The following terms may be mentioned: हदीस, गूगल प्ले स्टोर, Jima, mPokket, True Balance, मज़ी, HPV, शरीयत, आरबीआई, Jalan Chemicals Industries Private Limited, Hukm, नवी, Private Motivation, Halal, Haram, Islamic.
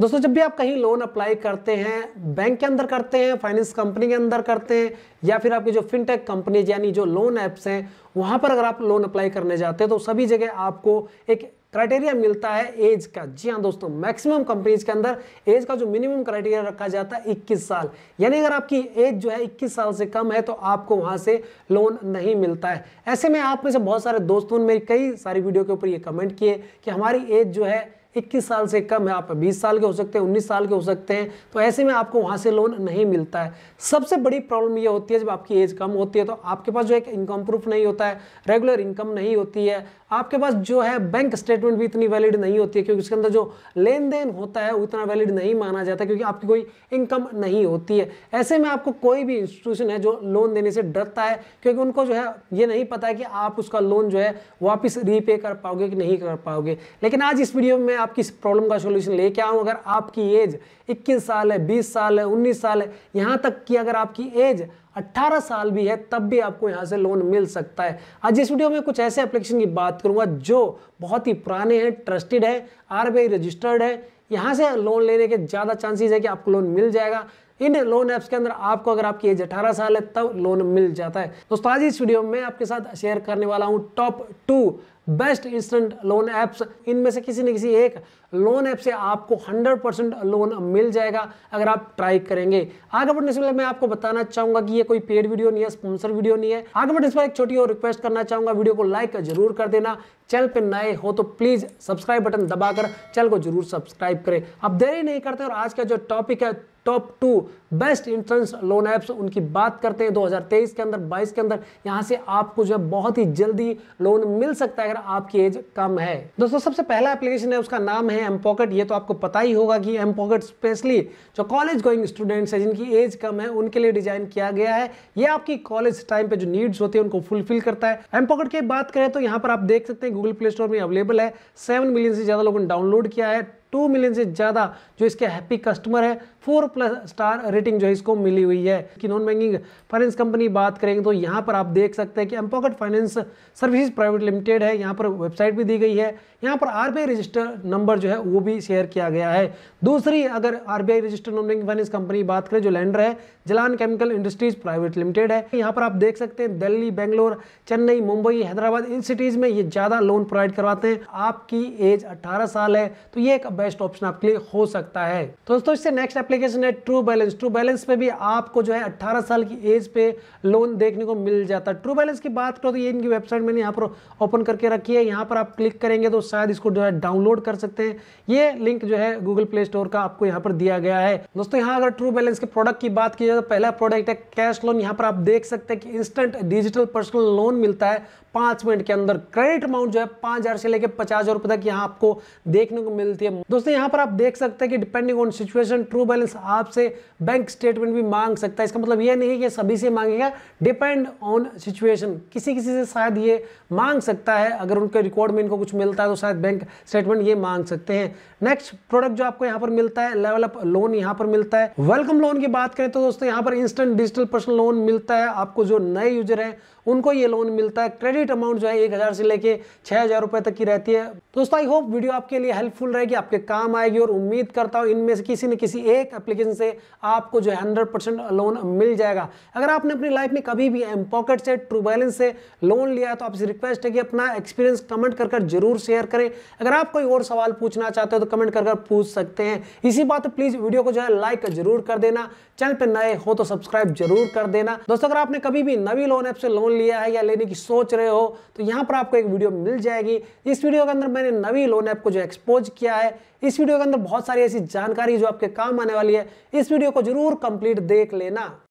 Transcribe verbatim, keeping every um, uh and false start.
दोस्तों जब भी आप कहीं लोन अप्लाई करते हैं, बैंक के अंदर करते हैं, फाइनेंस कंपनी के अंदर करते हैं, या फिर आपकी जो फिनटेक कंपनीज यानी जो लोन ऐप्स हैं वहाँ पर अगर आप लोन अप्लाई करने जाते हैं तो सभी जगह आपको एक क्राइटेरिया मिलता है एज का। जी हाँ दोस्तों, मैक्सिमम कंपनीज के अंदर एज का जो मिनिमम क्राइटेरिया रखा जाता है इक्कीस साल, यानी अगर आपकी एज जो है इक्कीस साल से कम है तो आपको वहाँ से लोन नहीं मिलता है। ऐसे में आप में से बहुत सारे दोस्तों ने मेरी कई सारी वीडियो के ऊपर ये कमेंट किए कि हमारी एज जो है इक्कीस साल से कम है, आप बीस साल के हो सकते हैं, उन्नीस साल के हो सकते हैं, तो ऐसे में आपको वहाँ से लोन नहीं मिलता है। सबसे बड़ी प्रॉब्लम ये होती है जब आपकी एज कम होती है तो आपके पास जो एक इनकम प्रूफ नहीं होता है, रेगुलर इनकम नहीं होती है, आपके पास जो है बैंक स्टेटमेंट भी इतनी वैलिड नहीं होती है क्योंकि उसके अंदर जो लेन देन होता है उतना वैलिड नहीं माना जाता क्योंकि आपकी कोई इनकम नहीं होती है। ऐसे में आपको कोई भी इंस्टीट्यूशन है जो लोन देने से डरता है क्योंकि उनको जो है ये नहीं पता है कि आप उसका लोन जो है वापस रीपे कर पाओगे कि नहीं कर पाओगे। लेकिन आज इस वीडियो में आपकी इस प्रॉब्लम का सॉल्यूशन लेके आऊं। अगर आपकी एज इक्कीस साल है, बीस साल है, उन्नीस साल है, यहां तक कि अगर आपकी एज अठारह साल भी है तब भी आपको यहां से लोन मिल सकता है। आज इस वीडियो में कुछ ऐसे एप्लीकेशन की बात करूंगा जो बहुत ही पुराने हैं, ट्रस्टेड है, आरबीआई रजिस्टर्ड है, यहां से लोन लेने के ज्यादा चांसेस है कि आपको लोन मिल जाएगा। इन लोन ऐप्स के अंदर आपको अगर आपकी एज अठारह साल है तब लोन मिल जाता है। दोस्तों आज इस वीडियो में आपके साथ शेयर करने वाला हूं top two best instant loan apps. इनमें से किसी न किसी एक लोन ऐप से आपको हंड्रेड परसेंट लोन मिल जाएगा अगर आप ट्राई करेंगे। आगे बढ़ने से पहले मैं आपको बताना चाहूंगा कि ये कोई पेड वीडियो नहीं है, स्पॉन्सर वीडियो नहीं है। आगे बढ़ने से पहले एक छोटी और रिक्वेस्ट करना चाहूंगा, वीडियो को लाइक जरूर कर देना, चैनल पर नए हो तो प्लीज सब्सक्राइब बटन दबाकर चैनल को जरूर सब्सक्राइब करें। आप देरी नहीं करते और आज का जो टॉपिक है top two best instant loan apps, उनकी बात करते हैं। दो हज़ार तेईस के अंदर, बाईस के अंदर यहां से आपको जो है बहुत ही जल्दी लोन मिल सकता है अगर आपकी एज कम है। दोस्तों सबसे पहला एप्लीकेशन है, उसका नाम है mPokket। ये तो आपको पता ही होगा कि mPokket स्पेशली जो कॉलेज गोइंग स्टूडेंट्स है जिनकी एज कम है उनके लिए डिजाइन किया गया है। ये आपकी कॉलेज टाइम पे जो नीड्स होती है उनको फुलफिल करता है। mPokket की बात करें तो यहाँ पर आप देख सकते हैं गूगल प्ले स्टोर में अवेलेबल है। सेवन मिलियन से ज्यादा लोगों ने डाउनलोड किया है, टू मिलियन से ज़्यादा जो इसके हैप्पी कस्टमर है, फोर प्लस स्टार रेटिंग जो है इसको मिली हुई है। कि नॉन बैंकिंग फाइनेंस कंपनी बात करेंगे तो यहाँ पर आप देख सकते हैं कि mPokket finance services private limited है। यहाँ पर वेबसाइट भी दी गई है, यहाँ पर आरबीआई रजिस्टर नंबर जो है वो भी शेयर किया गया है। दूसरी अगर आरबीआई register non banking finance company बात करें, जो लैंडर है Jalan chemical industries private limited है। यहाँ पर आप देख सकते हैं दिल्ली, बेंगलोर, चेन्नई, मुंबई, हैदराबाद, इन सिटीज़ में ये ज़्यादा लोन प्रोवाइड करवाते हैं। आपकी एज अट्ठारह साल है तो ये एक बेस्ट ऑप्शन आपके लिए हो सकता है। तो दोस्तों इससे नेक्स्ट एप्लीकेशन है ट्रू बैलेंस। ट्रू बैलेंस पे भी आपको जो है अठारह साल की एज पे लोन देखने को मिल जाता है। ट्रू बैलेंस की बात करो तो ये इनकी वेबसाइट मैंने यहाँ पर ओपन करके रखी है। यहाँ पर आप क्लिक करेंगे तो शायद इसको जो है डाउनलोड कर सकते हैं। ये लिंक जो है गूगल प्ले स्टोर का आपको यहाँ पर दिया गया है। दोस्तों यहाँ अगर ट्रू बैलेंस के प्रोडक्ट की बात की जाए तो पहला प्रोडक्ट है कैश लोन। यहाँ पर आप देख सकते हैं कि इंस्टेंट डिजिटल पर्सनल लोन मिलता है पांच मिनट के अंदर। क्रेडिट अमाउंट जो है पांच हजार से लेकर पचास हजार रुपए तक यहाँ आपको देखने को मिलती है। दोस्तों यहाँ पर आप देख सकते हैं कि depending on situation true balance आपसे बैंक स्टेटमेंट भी मांग सकता है। इसका मतलब यह नहीं है कि सभी से मांगेगा, डिपेंड ऑन सिचुएशन, किसी किसी से शायद ये मांग सकता है। अगर उनके रिकॉर्ड में इनको कुछ मिलता है तो शायद बैंक स्टेटमेंट ये मांग सकते हैं। नेक्स्ट प्रोडक्ट जो आपको यहाँ पर मिलता है लेवल अप लोन यहाँ पर मिलता है। वेलकम लोन की बात करें तो दोस्तों यहाँ पर इंस्टेंट डिजिटल पर्सनल लोन मिलता है। आपको जो नए यूजर है उनको ये लोन मिलता है। क्रेडिट अमाउंट जो है एक हजार से लेकर छह हजार रुपए तक की रहती है। दोस्तों आई होप वीडियो आपके लिए हेल्पफुल रहेगी, आपके काम आएगी और उम्मीद करता हूं इनमें से किसी न किसी एक एप्लीकेशन से आपको जो है हंड्रेड परसेंट लोन मिल जाएगा। अगर आपने अपनी लाइफ में कभी भी mPokket से, ट्रू बैलेंस से लोन लिया है तो आपसे रिक्वेस्ट है कि अपना एक्सपीरियंस कमेंट कर कर जरूर शेयर करें। अगर आप कोई और सवाल पूछना चाहते हो तो कमेंट कर कर पूछ सकते हैं। इसी बात पर प्लीज वीडियो को जो है लाइक जरूर कर देना, चैनल पर नए हो तो सब्सक्राइब जरूर कर देना। दोस्तों अगर आपने कभी भी नवी लोन ऐप से लोन लिया है या लेने की सोच रहे हो तो यहाँ पर आपको एक वीडियो मिल जाएगी। इस वीडियो के अंदर मैंने नवी लोन ऐप को जो एक्सपोज किया है, इस वीडियो के अंदर बहुत सारी ऐसी जानकारी जो आपके काम आने वाली है। इस वीडियो को जरूर कंप्लीट देख लेना।